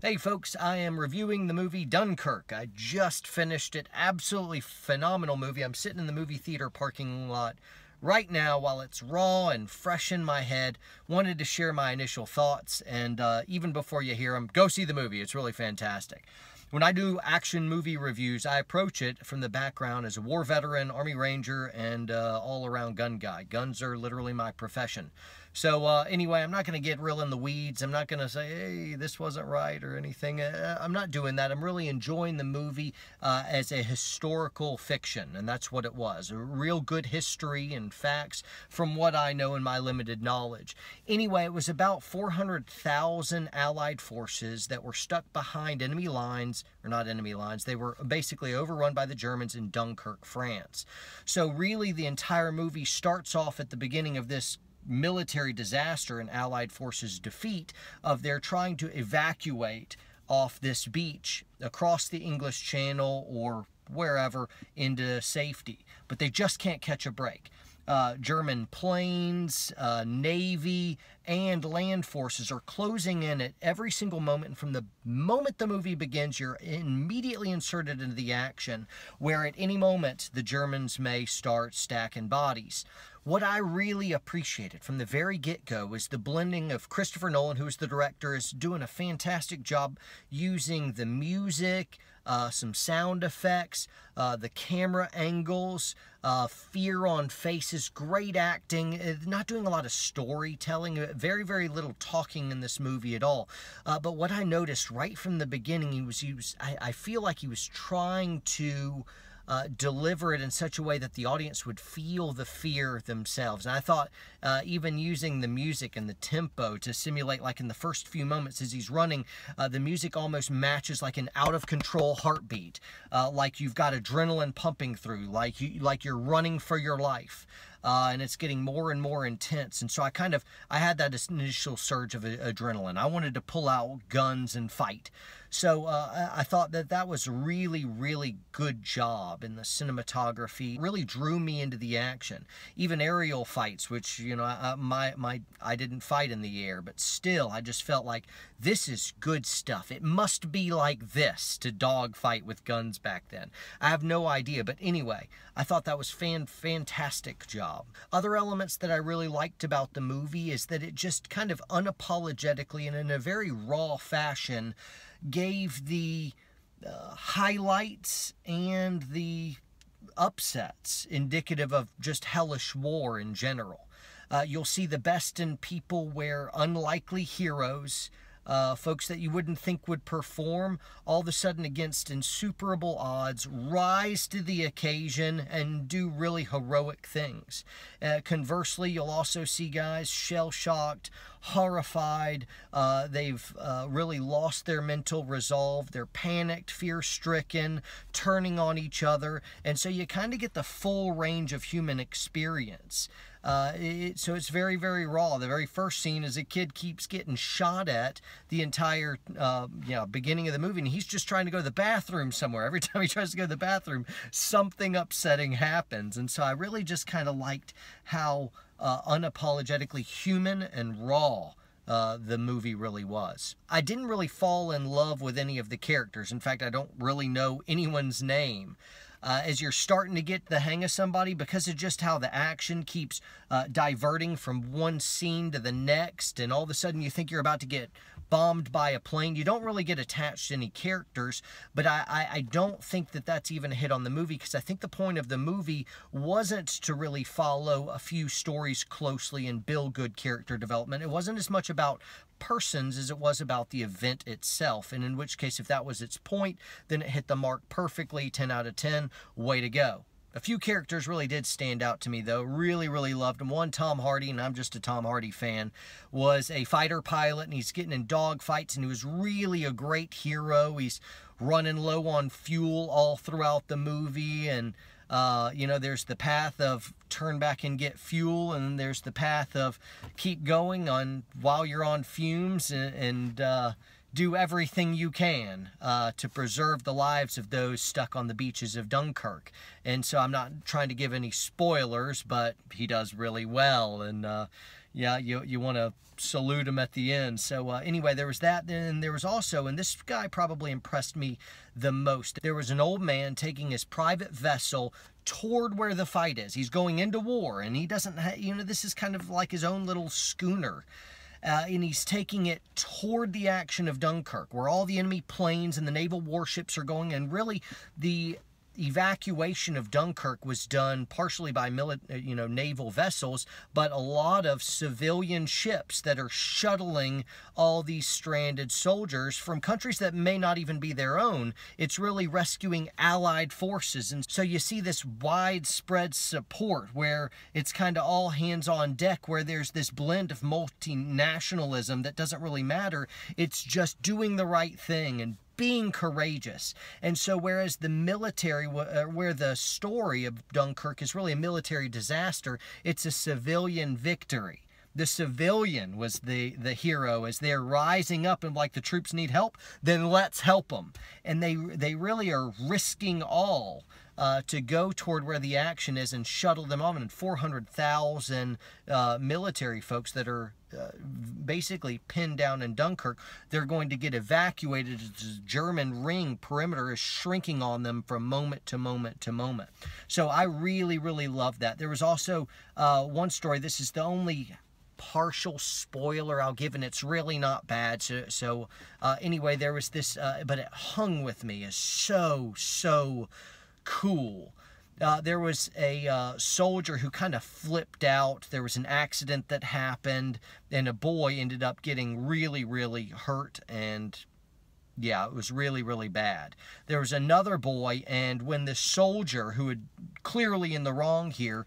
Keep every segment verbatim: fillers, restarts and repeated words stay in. Hey folks, I am reviewing the movie Dunkirk. I just finished it. Absolutely phenomenal movie. I'm sitting in the movie theater parking lot right now while it's raw and fresh in my head. Wanted to share my initial thoughts, and uh, even before you hear them, go see the movie. It's really fantastic. When I do action movie reviews, I approach it from the background as a war veteran, Army Ranger, and uh, all-around gun guy. Guns are literally my profession. So uh, anyway, I'm not going to get real in the weeds. I'm not going to say, hey, this wasn't right or anything. Uh, I'm not doing that. I'm really enjoying the movie uh, as a historical fiction, and that's what it was. A real good history and facts from what I know in my limited knowledge. Anyway, it was about four hundred thousand Allied forces that were stuck behind enemy lines, or not enemy lines. They were basically overrun by the Germans in Dunkirk, France. So really, the entire movie starts off at the beginning of this military disaster and Allied forces defeat of their trying to evacuate off this beach across the English Channel or wherever into safety, but they just can't catch a break. Uh, German planes, uh, Navy, and land forces are closing in at every single moment. And from the moment the movie begins, you're immediately inserted into the action, where at any moment, the Germans may start stacking bodies. What I really appreciated from the very get-go is the blending of Christopher Nolan, who is the director, is doing a fantastic job using the music, Uh, some sound effects, uh, the camera angles, uh, fear on faces, great acting, uh, not doing a lot of storytelling, very, very little talking in this movie at all. Uh, but what I noticed right from the beginning, he was, he was I, I feel like he was trying to Uh, deliver it in such a way that the audience would feel the fear themselves. And I thought uh, even using the music and the tempo to simulate, like in the first few moments as he's running, uh, the music almost matches like an out-of-control heartbeat, uh, like you've got adrenaline pumping through, like, you, like you're running for your life. Uh, and it's getting more and more intense. And so I kind of, I had that initial surge of adrenaline. I wanted to pull out guns and fight. So uh, I thought that that was really, really good job in the cinematography. It really drew me into the action. Even aerial fights, which, you know, I, my, my, I didn't fight in the air, but still I just felt like this is good stuff. It must be like this to dogfight with guns back then. I have no idea, but anyway, I thought that was fan, fantastic job. Other elements that I really liked about the movie is that it just kind of unapologetically and in a very raw fashion gave the uh, highlights and the upsets indicative of just hellish war in general. Uh, you'll see the best in people where unlikely heroes, Uh, folks that you wouldn't think would perform, all of a sudden against insuperable odds, rise to the occasion and do really heroic things. Uh, conversely, you'll also see guys shell-shocked, horrified, uh, they've uh, really lost their mental resolve, they're panicked, fear-stricken, turning on each other, and so you kind of get the full range of human experience. Uh, it, so it's very, very raw. The very first scene is a kid keeps getting shot at the entire uh, you know, beginning of the movie, and he's just trying to go to the bathroom somewhere. Every time he tries to go to the bathroom, something upsetting happens. And so I really just kind of liked how uh, unapologetically human and raw Uh, the movie really was. I didn't really fall in love with any of the characters. In fact, I don't really know anyone's name. Uh, as you're starting to get the hang of somebody, because of just how the action keeps uh, diverting from one scene to the next, and all of a sudden you think you're about to get bombed by a plane, you don't really get attached to any characters, but I, I, I don't think that that's even a hit on the movie, because I think the point of the movie wasn't to really follow a few stories closely and build good character development. It wasn't as much about persons as it was about the event itself, and in which case, if that was its point, then it hit the mark perfectly. Ten out of ten, way to go. A few characters really did stand out to me, though. Really, really loved him. One, Tom Hardy, and I'm just a Tom Hardy fan, was a fighter pilot, and he's getting in dogfights, and he was really a great hero. He's running low on fuel all throughout the movie, and Uh, you know, there's the path of turn back and get fuel, and there's the path of keep going on while you're on fumes, and, and uh, do everything you can uh, to preserve the lives of those stuck on the beaches of Dunkirk. And so I'm not trying to give any spoilers, but he does really well. And uh, yeah, you, you want to salute him at the end. So uh, anyway, there was that. Then there was also, and this guy probably impressed me the most, there was an old man taking his private vessel toward where the fight is. He's going into war, and he doesn't, ha you know, this is kind of like his own little schooner. Uh, and he's taking it toward the action of Dunkirk, where all the enemy planes and the naval warships are going. And really, the evacuation of Dunkirk was done partially by military, you know, naval vessels, but a lot of civilian ships that are shuttling all these stranded soldiers from countries that may not even be their own. It's really rescuing allied forces. And so you see this widespread support where it's kind of all hands on deck, where there's this blend of multinationalism that doesn't really matter. It's just doing the right thing and being courageous. And so whereas the military, where the story of Dunkirk is really a military disaster, it's a civilian victory. The civilian was the, the hero as they're rising up and like, the troops need help, then let's help them. And they, they really are risking all Uh, to go toward where the action is and shuttle them on. And four hundred thousand uh, military folks that are uh, basically pinned down in Dunkirk, they're going to get evacuated. The German ring perimeter is shrinking on them from moment to moment to moment. So I really, really love that. There was also uh, one story. This is the only partial spoiler I'll give, and it's really not bad. So, so uh, anyway, there was this, uh, but it hung with me. It's so, so cool. Uh, there was a uh, soldier who kind of flipped out. There was an accident that happened, and a boy ended up getting really, really hurt, and yeah, it was really, really bad. There was another boy, and when the soldier, who had clearly in the wrong here,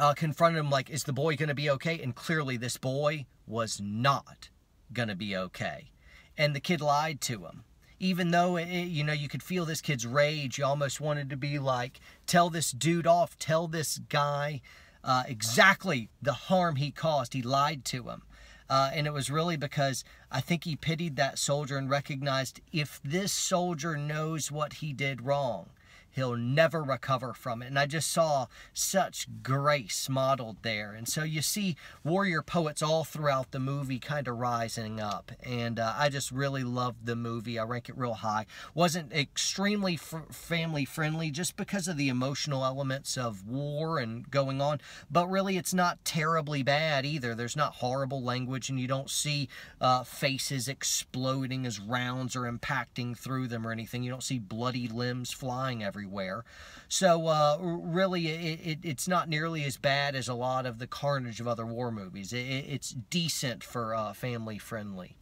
uh, confronted him like, is the boy going to be okay? And clearly this boy was not going to be okay. And the kid lied to him. Even though, it, you know, you could feel this kid's rage, you almost wanted to be like, tell this dude off, tell this guy uh, exactly the harm he caused. He lied to him. Uh, and it was really because I think he pitied that soldier and recognized, if this soldier knows what he did wrong, he'll never recover from it. And I just saw such grace modeled there. And so you see warrior poets all throughout the movie kind of rising up. And uh, I just really loved the movie. I rank it real high. Wasn't extremely family friendly just because of the emotional elements of war and going on. But really, it's not terribly bad either. There's not horrible language, and you don't see uh, faces exploding as rounds are impacting through them or anything. You don't see bloody limbs flying everywhere. Everywhere. So uh, really, it, it, it's not nearly as bad as a lot of the carnage of other war movies. It, it's decent for uh, family friendly.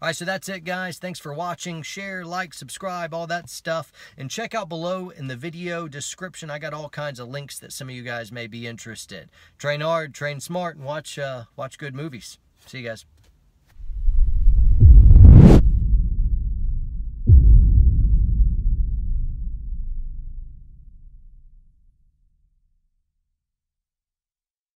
All right, so that's it, guys. Thanks for watching. Share, like, subscribe, all that stuff. And check out below in the video description. I got all kinds of links that some of you guys may be interested. Train hard, train smart, and watch, uh, watch good movies. See you guys.